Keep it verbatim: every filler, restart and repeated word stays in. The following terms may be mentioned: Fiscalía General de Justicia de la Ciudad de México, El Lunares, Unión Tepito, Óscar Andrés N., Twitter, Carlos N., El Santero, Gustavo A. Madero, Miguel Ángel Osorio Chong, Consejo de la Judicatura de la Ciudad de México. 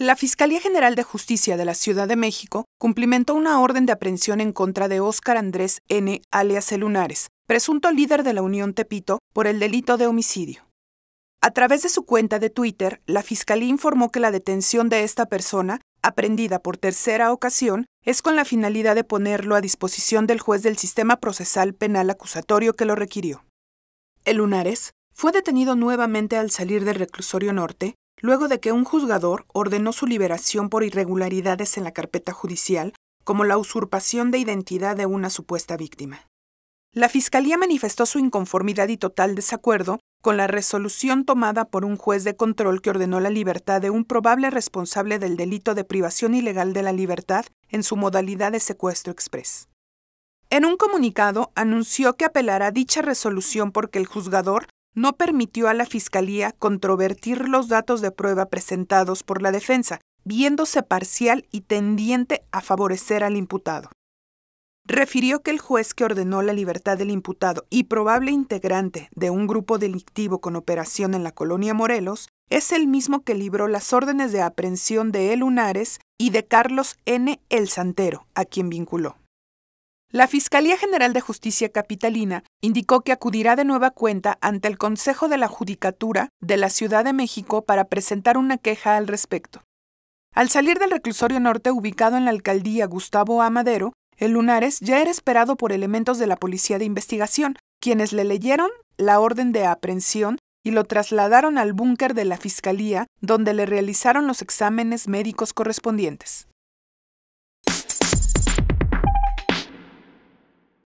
La Fiscalía General de Justicia de la Ciudad de México cumplimentó una orden de aprehensión en contra de Óscar Andrés N., alias El Lunares, presunto líder de la Unión Tepito, por el delito de homicidio. A través de su cuenta de Twitter, la Fiscalía informó que la detención de esta persona, aprehendida por tercera ocasión, es con la finalidad de ponerlo a disposición del juez del sistema procesal penal acusatorio que lo requirió. El Lunares fue detenido nuevamente al salir del reclusorio norte, luego de que un juzgador ordenó su liberación por irregularidades en la carpeta judicial, como la usurpación de identidad de una supuesta víctima. La Fiscalía manifestó su inconformidad y total desacuerdo con la resolución tomada por un juez de control que ordenó la libertad de un probable responsable del delito de privación ilegal de la libertad en su modalidad de secuestro exprés. En un comunicado anunció que apelará dicha resolución porque el juzgador no permitió a la Fiscalía controvertir los datos de prueba presentados por la defensa, viéndose parcial y tendiente a favorecer al imputado. Refirió que el juez que ordenó la libertad del imputado y probable integrante de un grupo delictivo con operación en la colonia Morelos es el mismo que libró las órdenes de aprehensión de El Lunares y de Carlos N., El Santero, a quien vinculó. La Fiscalía General de Justicia Capitalina indicó que acudirá de nueva cuenta ante el Consejo de la Judicatura de la Ciudad de México para presentar una queja al respecto. Al salir del reclusorio norte ubicado en la alcaldía Gustavo A. Madero, El Lunares ya era esperado por elementos de la Policía de Investigación, quienes le leyeron la orden de aprehensión y lo trasladaron al búnker de la Fiscalía, donde le realizaron los exámenes médicos correspondientes.